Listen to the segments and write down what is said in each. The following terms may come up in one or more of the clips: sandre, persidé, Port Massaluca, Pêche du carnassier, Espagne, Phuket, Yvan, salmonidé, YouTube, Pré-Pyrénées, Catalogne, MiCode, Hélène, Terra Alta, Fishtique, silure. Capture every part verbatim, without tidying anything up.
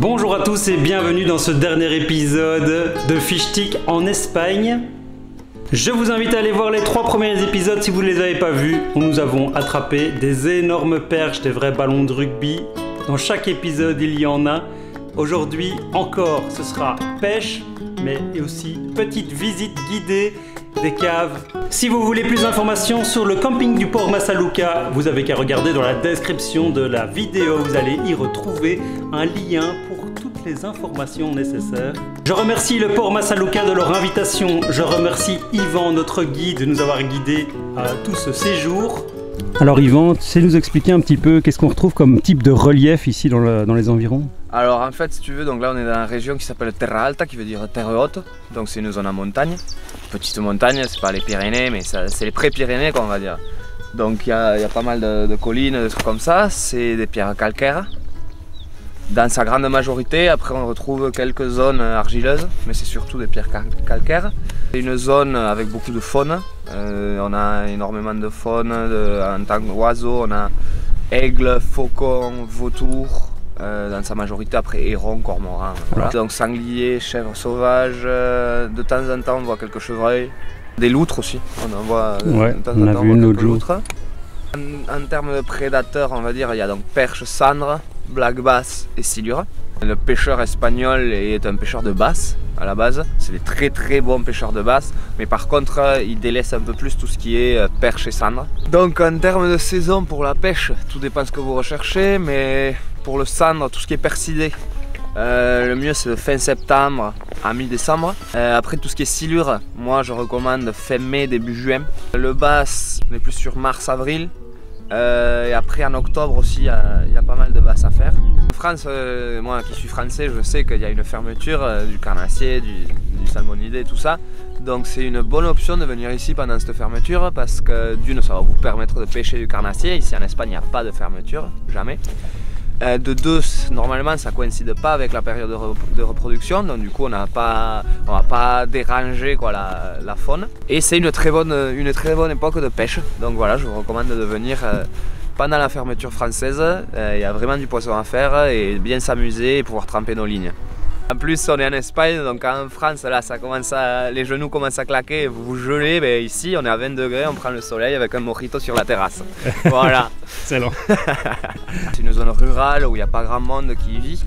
Bonjour à tous et bienvenue dans ce dernier épisode de Fishtique en Espagne. Je vous invite à aller voir les trois premiers épisodes si vous ne les avez pas vus, où nous avons attrapé des énormes perches, des vrais ballons de rugby. Dans chaque épisode, il y en a. Aujourd'hui encore, ce sera pêche, mais aussi petite visite guidée des caves. Si vous voulez plus d'informations sur le camping du Port Massaluca, vous avez qu'à regarder dans la description de la vidéo, vous allez y retrouver un lien pour toutes les informations nécessaires. Je remercie le Port Massaluca de leur invitation, je remercie Yvan, notre guide, de nous avoir guidés à tout ce séjour. Alors Yvan, tu sais nous expliquer un petit peu qu'est-ce qu'on retrouve comme type de relief ici dans, le, dans les environs? Alors en fait, si tu veux, donc là on est dans une région qui s'appelle Terra Alta, qui veut dire terre haute, donc c'est une zone à montagne, petite montagne, c'est pas les Pyrénées, mais c'est les Pré-Pyrénées qu'on va dire. Donc il y, y a pas mal de, de collines, de trucs comme ça, c'est des pierres calcaires, dans sa grande majorité. Après on retrouve quelques zones argileuses, mais c'est surtout des pierres calcaires. C'est une zone avec beaucoup de faune, euh, on a énormément de faune de, en tant qu'oiseaux, on a aigles, faucons, vautours. Euh, dans sa majorité, après hérons, cormorans, voilà. Donc sangliers, chèvres sauvages, euh, de temps en temps on voit quelques chevreuils, des loutres aussi, on en voit euh, ouais, de temps en temps on voit quelques loutres. En, en termes de prédateurs, on va dire, il y a donc perche, sandre, black bass et silure. Le pêcheur espagnol est un pêcheur de basse à la base, c'est des très très bons pêcheurs de basse, mais par contre il délaisse un peu plus tout ce qui est perche et sandre. Donc en termes de saison pour la pêche, tout dépend de ce que vous recherchez, mais pour le sandre, tout ce qui est persidé, euh, le mieux c'est de fin septembre à mi-décembre. Euh, après tout ce qui est silure, moi je recommande fin mai, début juin. Le bass, on est plus sur mars-avril. Euh, et après en octobre aussi, il y, y a pas mal de basses à faire. En France, euh, moi qui suis français, je sais qu'il y a une fermeture euh, du carnassier, du, du salmonidé, tout ça. Donc c'est une bonne option de venir ici pendant cette fermeture parce que d'une, ça va vous permettre de pêcher du carnassier. Ici en Espagne, il n'y a pas de fermeture, jamais. Euh, de deux, normalement ça ne coïncide pas avec la période de, re de reproduction, donc du coup on n'a pas, on va pas déranger quoi, la, la faune. Et c'est une très bonne, une très bonne époque de pêche, donc voilà, je vous recommande de venir euh, pendant la fermeture française. Il euh, y a vraiment du poisson à faire et bien s'amuser et pouvoir tremper nos lignes. En plus on est en Espagne, donc en France là, ça commence à, les genoux commencent à claquer, vous vous gelez, mais ici on est à vingt degrés, on prend le soleil avec un mojito sur la terrasse. Voilà. C'est long. C'est une zone rurale où il n'y a pas grand monde qui y vit,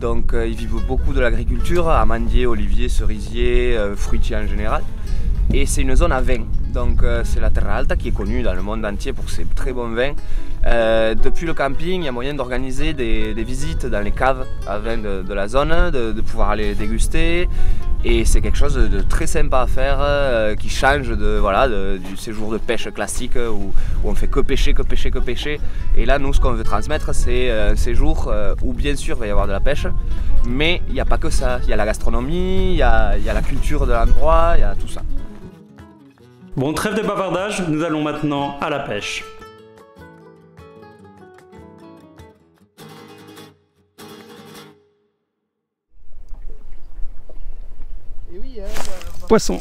donc euh, ils vivent beaucoup de l'agriculture, amandier, olivier, cerisier, euh, fruitier en général. Et c'est une zone à vin, donc euh, c'est la Terra Alta qui est connue dans le monde entier pour ses très bons vins. Euh, depuis le camping, il y a moyen d'organiser des, des visites dans les caves à vin de, de la zone, de, de pouvoir aller déguster. Et c'est quelque chose de, de très sympa à faire, euh, qui change de, voilà, de, du séjour de pêche classique où, où on fait que pêcher, que pêcher, que pêcher. Et là, nous, ce qu'on veut transmettre, c'est un séjour où bien sûr il va y avoir de la pêche, mais il n'y a pas que ça. Il y a la gastronomie, il y a, il y a la culture de l'endroit, il y a tout ça. Bon, trêve de bavardage, nous allons maintenant à la pêche. Poisson.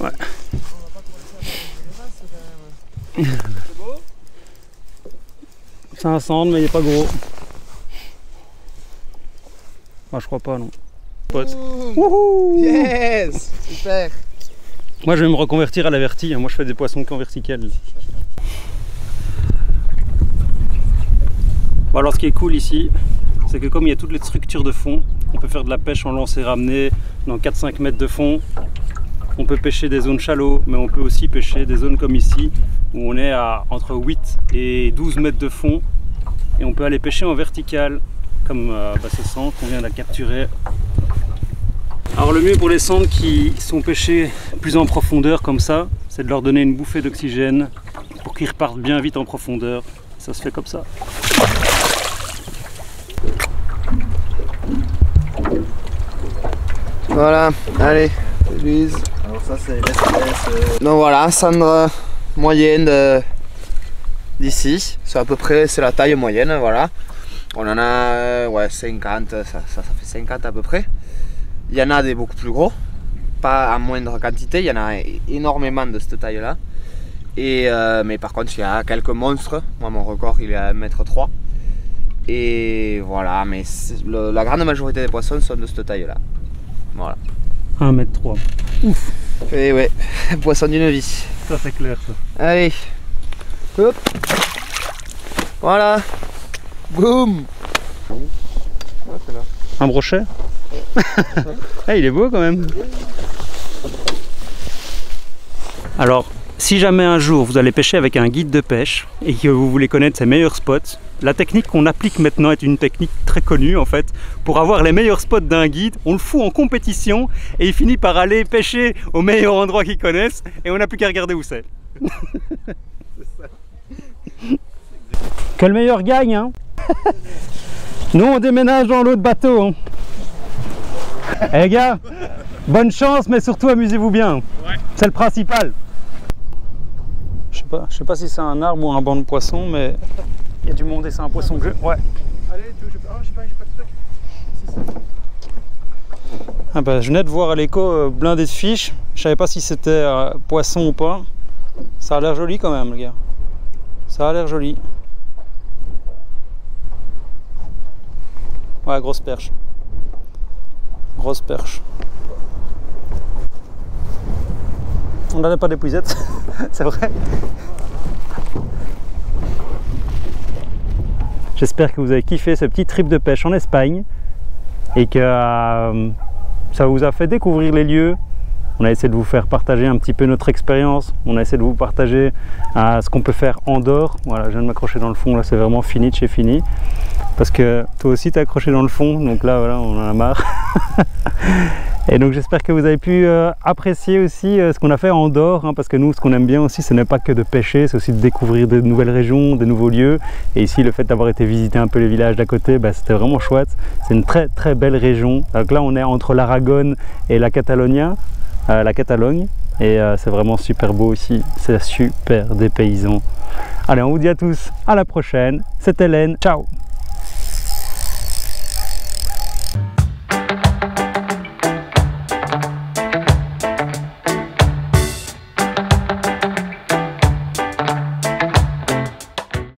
Ouais. C'est un sandre, mais il n'est pas gros. Moi, je crois pas, non. Pote. Wouhou! Yes! Super! Moi je vais me reconvertir à la verti, moi je fais des poissons qu'en vertical. Bon, alors ce qui est cool ici, c'est que comme il y a toutes les structures de fond, on peut faire de la pêche en lancer ramené dans quatre à cinq mètres de fond. On peut pêcher des zones shallow, mais on peut aussi pêcher des zones comme ici où on est à entre huit et douze mètres de fond. Et on peut aller pêcher en vertical, comme euh, bah, ce sandre qu'on vient de la capturer. Alors le mieux pour les sandres qui sont pêchés plus en profondeur comme ça, c'est de leur donner une bouffée d'oxygène pour qu'ils repartent bien vite en profondeur. Ça se fait comme ça. Voilà, allez, Lise. Alors ça c'est l'S P S. Donc voilà, sandre moyenne d'ici. C'est à peu près, c'est la taille moyenne, voilà. On en a ouais, cinquante, ça, ça, ça fait cinquante à peu près. Il y en a des beaucoup plus gros, pas en moindre quantité, il y en a énormément de cette taille là. Et euh, mais par contre il y a quelques monstres, moi mon record il est à un mètre trois. Et voilà, mais le, la grande majorité des poissons sont de cette taille-là. Voilà. un mètre trois. Ouf. Et ouais, poisson d'une vie. Ça c'est clair ça. Allez. Hop. Voilà. Boum. Un brochet. Ah, il est beau quand même. Alors, si jamais un jour vous allez pêcher avec un guide de pêche et que vous voulez connaître ses meilleurs spots, la technique qu'on applique maintenant est une technique très connue en fait. Pour avoir les meilleurs spots d'un guide, on le fout en compétition et il finit par aller pêcher au meilleur endroit qu'ils connaissent et on n'a plus qu'à regarder où c'est. Que le meilleur gagne hein. Nous on déménage dans l'autre bateau. Hein. Eh les gars, bonne chance mais surtout amusez-vous bien. Ouais. C'est le principal. Je sais pas, je sais pas si c'est un arbre ou un banc de poissons mais... Il y a du monde et c'est un poisson bleu. Ouais. Allez, tu veux, je... oh, j'ai pas, j'ai pas de truc. C'est ça. Ah bah, je venais de voir à l'écho euh, blindé de fiches. Je savais pas si c'était euh, poisson ou pas. Ça a l'air joli quand même, les gars. Ça a l'air joli. Ouais, grosse perche. Grosse perche. On n'en a pas d'épuisette, c'est vrai. J'espère que vous avez kiffé ce petit trip de pêche en Espagne et que euh, ça vous a fait découvrir les lieux. On a essayé de vous faire partager un petit peu notre expérience. On a essayé de vous partager euh, ce qu'on peut faire en dehors. Voilà, je viens de m'accrocher dans le fond. Là, c'est vraiment fini de chez fini. Parce que toi aussi, t'es accroché dans le fond. Donc là, voilà, on en a marre. Et donc, j'espère que vous avez pu euh, apprécier aussi euh, ce qu'on a fait en dehors. Hein, parce que nous, ce qu'on aime bien aussi, ce n'est pas que de pêcher. C'est aussi de découvrir de nouvelles régions, de nouveaux lieux. Et ici, le fait d'avoir été visiter un peu les villages d'à côté, bah, c'était vraiment chouette. C'est une très, très belle région. Donc là, on est entre l'Aragon et la Catalogne. Euh, la Catalogne et euh, c'est vraiment super beau aussi, c'est super des paysans. Allez, on vous dit à tous à la prochaine, c'est Hélène, ciao.